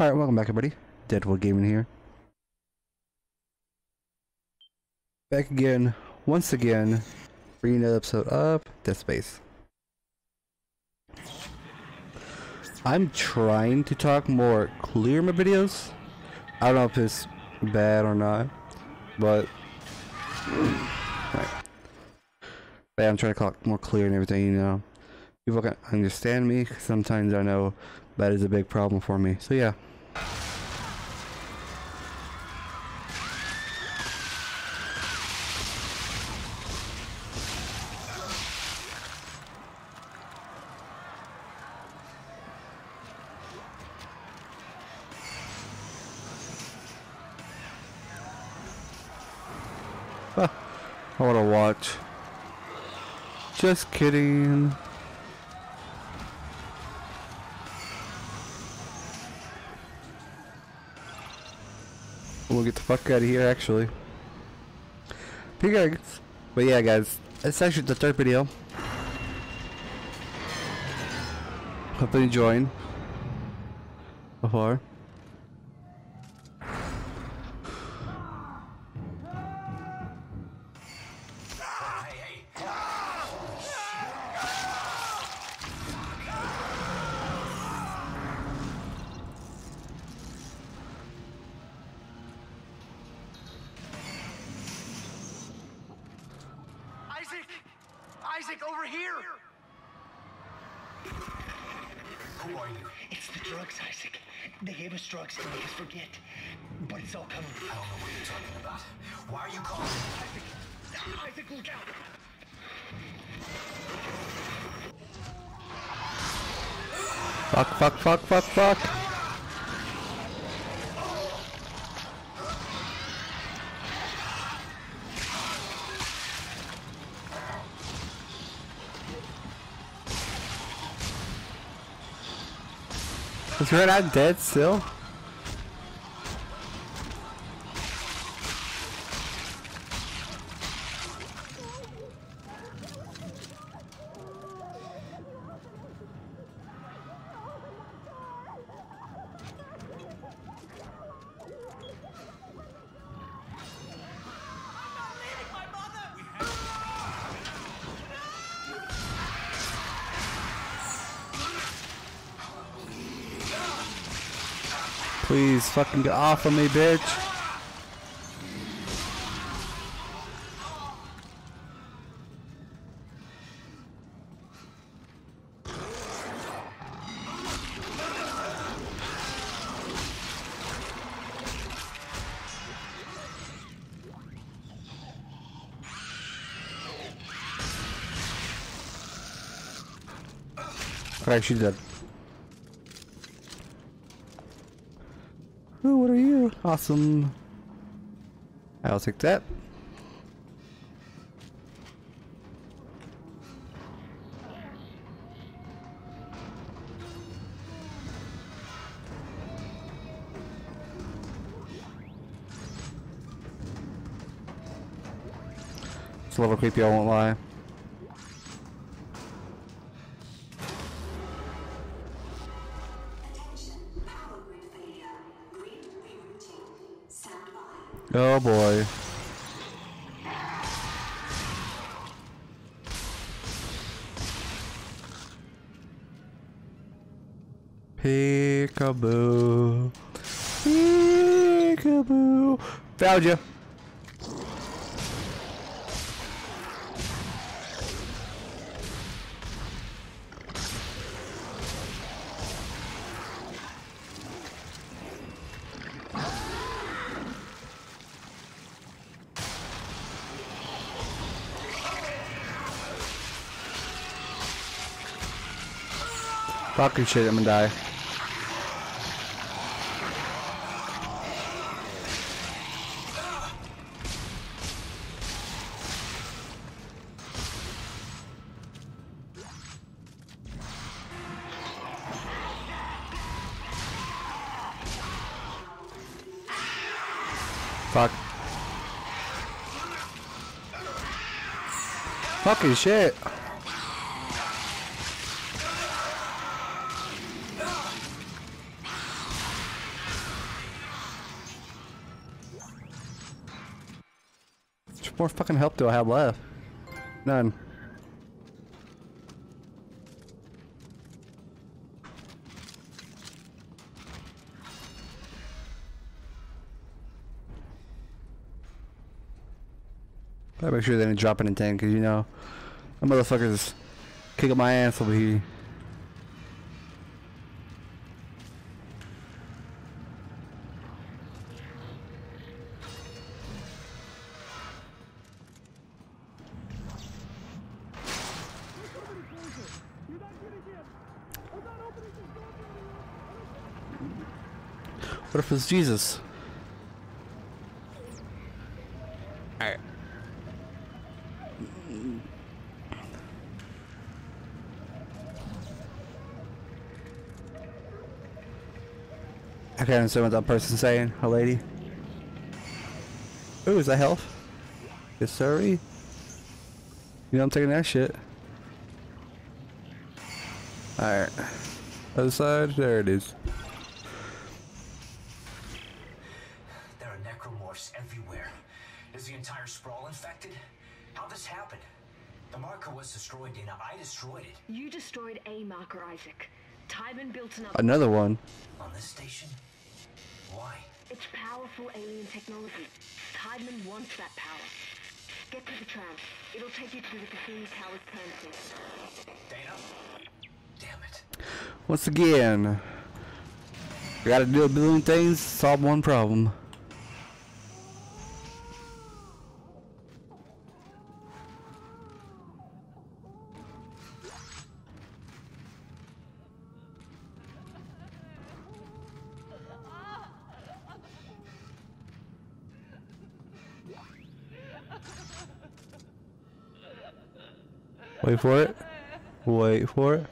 Alright, welcome back everybody. DeadWood Gaming here. Back again, once again, bringing another episode of Dead Space. I'm trying to talk more clear in my videos. I don't know if it's bad or not, but right. But I'm trying to talk more clear and everything, you know. People can understand me, 'cause sometimes I know that is a big problem for me, so yeah. I want to watch. Just kidding. We'll get the fuck out of here, actually. But yeah, guys, it's actually the third video. Hope you're enjoying so far. Isaac! Isaac, over here! Who are you? It's the drugs, Isaac. They gave us drugs and made us forget. But it's all coming. I don't know what you're talking about. Why are you calling me? Isaac! Isaac, look out! Fuck, fuck, fuck, fuck, fuck! Is you're not dead still? Please fucking get off of me, bitch. Alright, she's dead. Ooh, what are you? Awesome. I'll take that. It's a little creepy, I won't lie. Oh boy. Peekaboo. Peekaboo. Found you. Fucking shit, I'm gonna die. Fuck. Fucking shit. more fucking help do I have left? None. Gotta make sure they didn't drop it in 10, because you know, the motherfuckers kick up my ass over here. What if it's Jesus? Alright. I can't understand what that person's saying, a lady. Ooh, is that health? Yes, sir. You know I'm taking that shit. Alright. Other side, there it is. There are necromorphs everywhere. Is the entire sprawl infected? How this happened? The marker was destroyed, Dana. I destroyed it. You destroyed a marker, Isaac. Tywin built another one. On this station? Why? It's powerful alien technology. Tywin wants that power. Get to the tram. It'll take you to the Cassini Tower's premises. Dana? Damn it. Once again, I gotta do a billion things to solve one problem. Wait for it. Wait for it.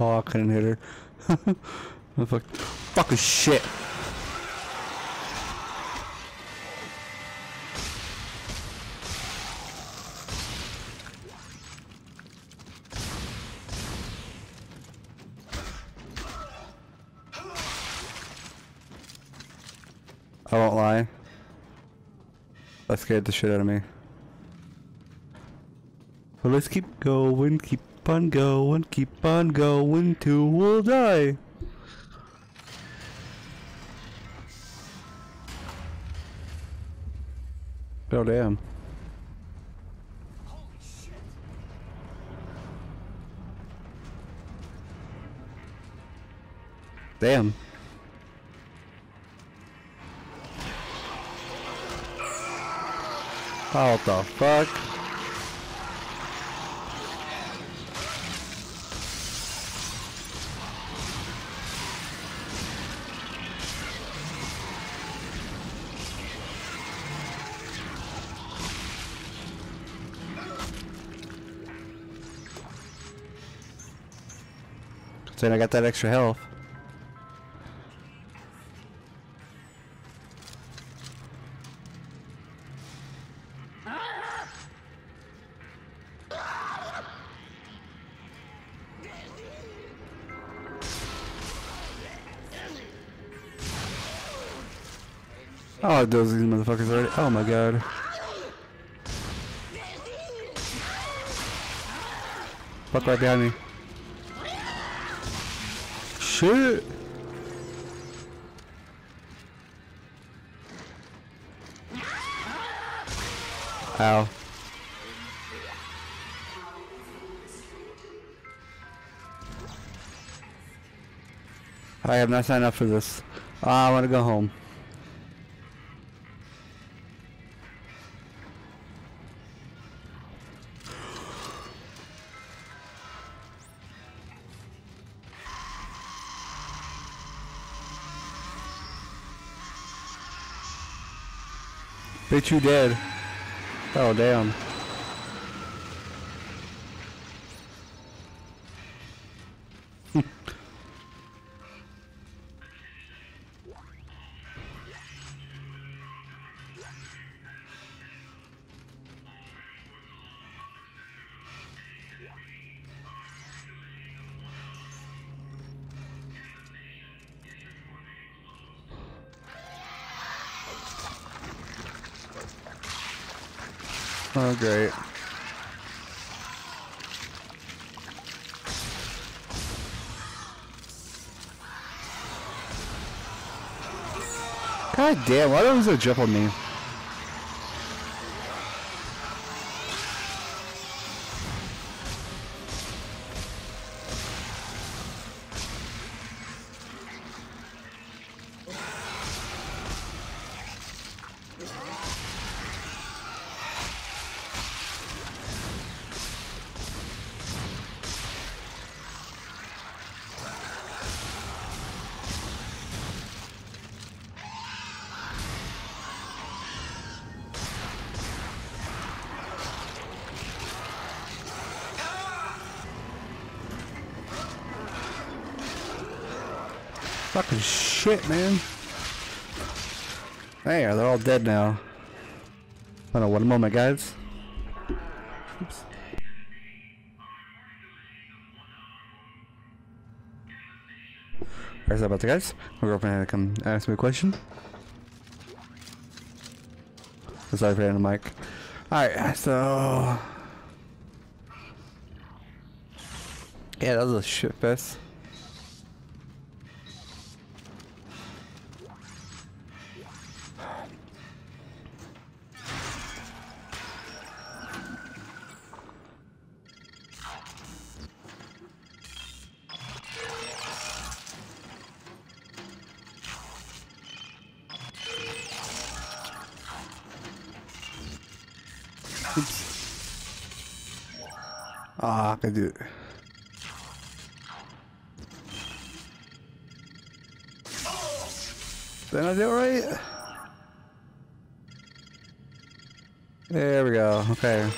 Oh, I couldn't hit her. Fucking shit. I won't lie. That scared the shit out of me. But let's keep on going, till we'll die. Oh damn. Damn. How the fuck? Then I got that extra health. Oh, those motherfuckers already. Oh my god. Fuck right behind me. Shit. Ow. I have not signed up for this. I want to go home. Bet you dead. Oh damn. Oh, great. God damn, why don't they jump on me? Fucking shit, man. There, they're all dead now. Hold on one moment, guys. Oops. Sorry about that, guys. My girlfriend had to come ask me a question. Sorry for hitting the mic. Alright, so... yeah, that was a shit fest. Ah, I can do it. Did I do it right? There we go. Okay.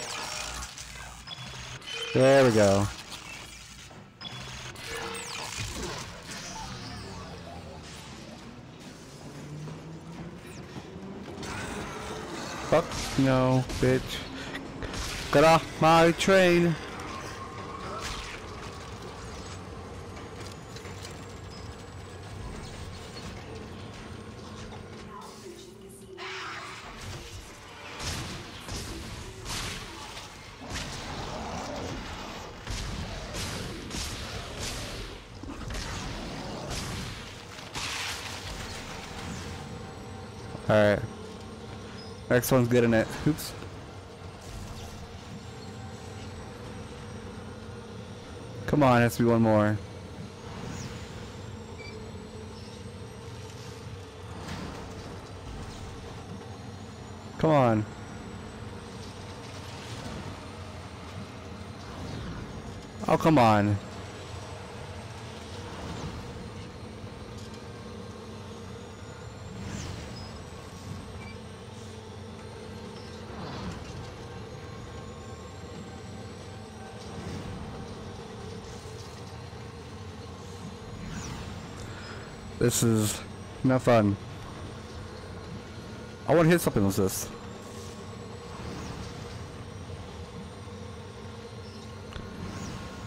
There we go. Fuck no, bitch. Get off my train. Alright. Next one's good in it. Oops. Come on, it has to be one more. Come on. Oh, come on. This is not fun. I want to hit something with this.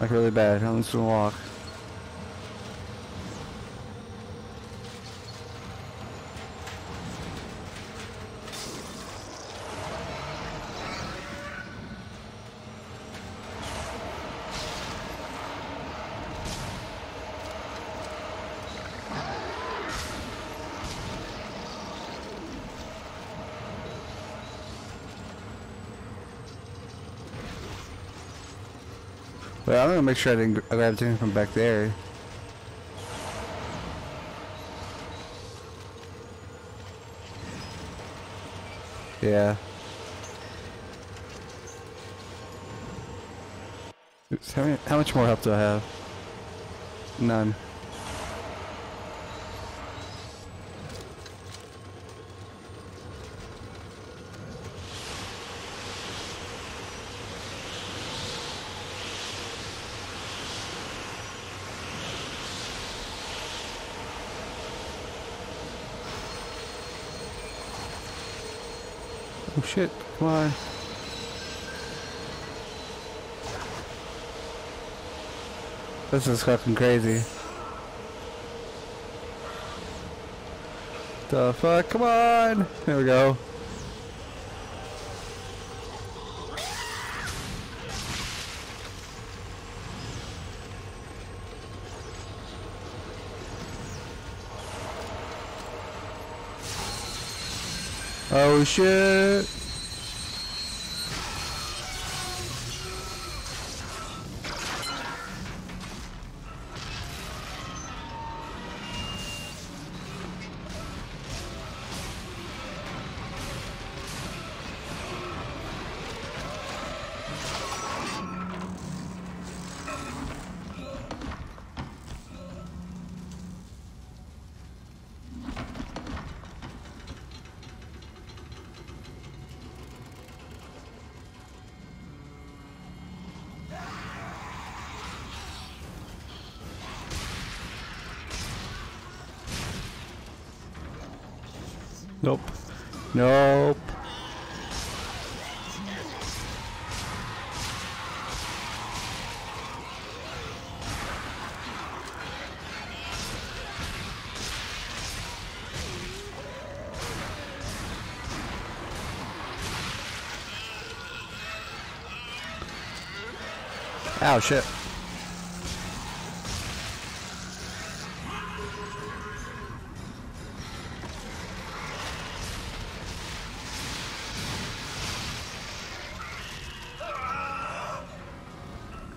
Like really bad. I'm just gonna walk. Wait, I'm gonna make sure I didn't grab anything from back there. Yeah. Oops, how much more help do I have? None. Oh shit, come on. This is fucking crazy. The fuck, come on! There we go. Oh shit. Nope. Nope. Ow, shit.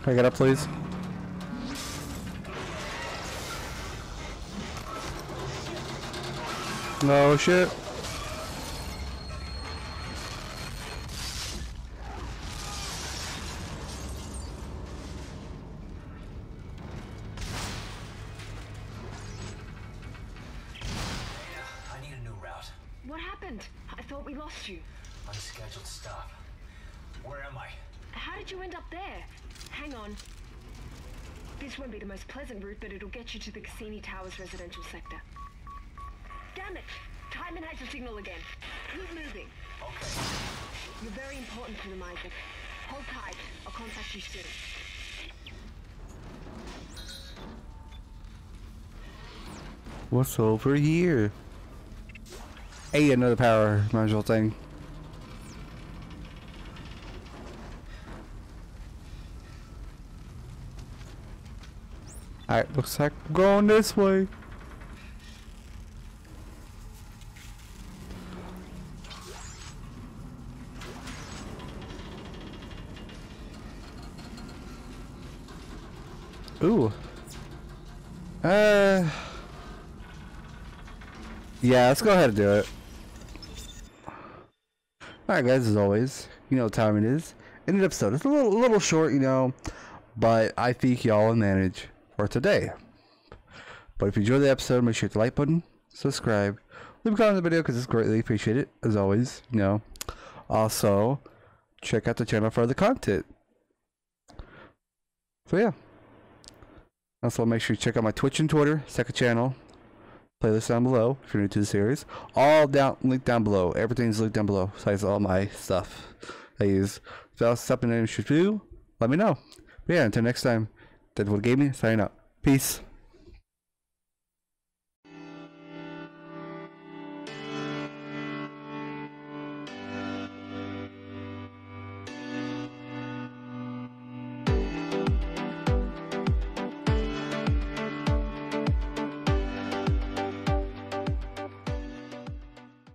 Can I get up, please? No shit. I need a new route. What happened? I thought we lost you. Unscheduled stop. Where am I? How did you end up there? Hang on. This won't be the most pleasant route, but it'll get you to the Cassini Towers residential sector. Damn it! Kidman has a signal again. Keep moving. Okay. You're very important to them, Isaac. Hold tight. I'll contact you soon. What's over here? Hey, another power module thing. Alright, looks like we're going this way. Ooh. Yeah, let's go ahead and do it. Alright guys, as always, you know what time it is. In an episode, it's a little short, you know, but I think y'all will manage today. But if you enjoyed the episode, make sure to hit the like button, subscribe, leave a comment on the video because it's greatly appreciated as always, you know. Also check out the channel for other content. So yeah, also make sure you check out my Twitch and Twitter second channel, playlist down below if you're new to the series. All down linked down below, everything's linked down below besides all my stuff I use. If that's something that you should do, let me know. But yeah, until next time, DeadWood Gaming signing up. Peace.